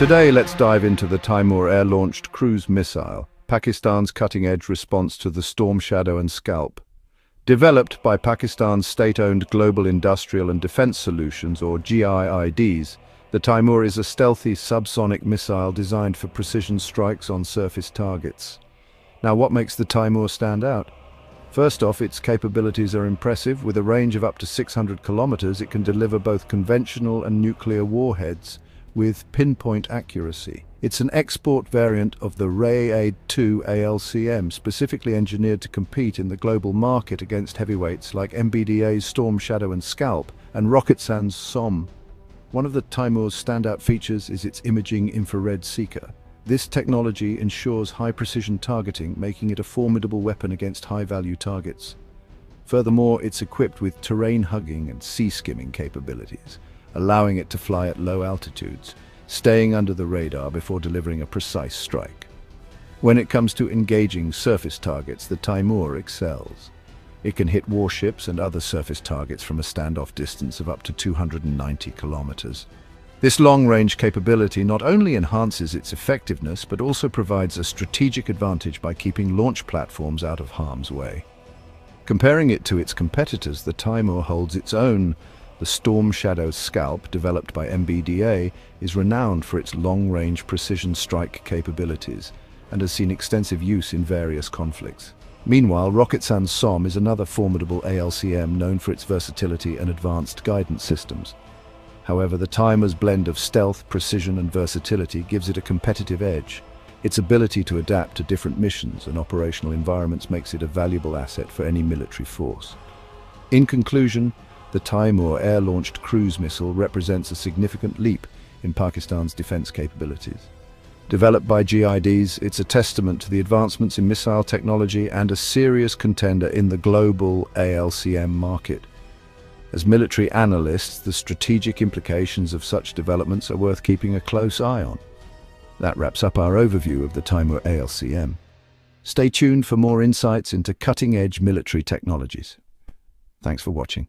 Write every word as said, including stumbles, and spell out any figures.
Today, let's dive into the Taimoor air-launched cruise missile, Pakistan's cutting-edge response to the Storm Shadow and Scalp. Developed by Pakistan's state-owned Global Industrial and Defense Solutions, or G I I Ds, the Taimoor is a stealthy subsonic missile designed for precision strikes on surface targets. Now, what makes the Taimoor stand out? First off, its capabilities are impressive. With a range of up to six hundred kilometers, it can deliver both conventional and nuclear warheads with pinpoint accuracy. It's an export variant of the Ra'ad two A L C M, specifically engineered to compete in the global market against heavyweights like M B D A's Storm Shadow and Scalp and Roketsan's S O M. One of the Taimoor's standout features is its imaging infrared seeker. This technology ensures high-precision targeting, making it a formidable weapon against high-value targets. Furthermore, it's equipped with terrain hugging and sea-skimming capabilities, allowing it to fly at low altitudes, staying under the radar before delivering a precise strike. When it comes to engaging surface targets, the Taimoor excels. It can hit warships and other surface targets from a standoff distance of up to two hundred ninety kilometers. This long-range capability not only enhances its effectiveness, but also provides a strategic advantage by keeping launch platforms out of harm's way. Comparing it to its competitors, the Taimoor holds its own. The Storm Shadow Scalp, developed by M B D A, is renowned for its long-range precision strike capabilities and has seen extensive use in various conflicts. Meanwhile, Roketsan's S O M is another formidable A L C M known for its versatility and advanced guidance systems. However, the Taimoor's blend of stealth, precision and versatility gives it a competitive edge. Its ability to adapt to different missions and operational environments makes it a valuable asset for any military force. In conclusion, the Taimoor air-launched cruise missile represents a significant leap in Pakistan's defense capabilities. Developed by G I Ds, it's a testament to the advancements in missile technology and a serious contender in the global A L C M market. As military analysts, the strategic implications of such developments are worth keeping a close eye on. That wraps up our overview of the Taimoor A L C M. Stay tuned for more insights into cutting-edge military technologies. Thanks for watching.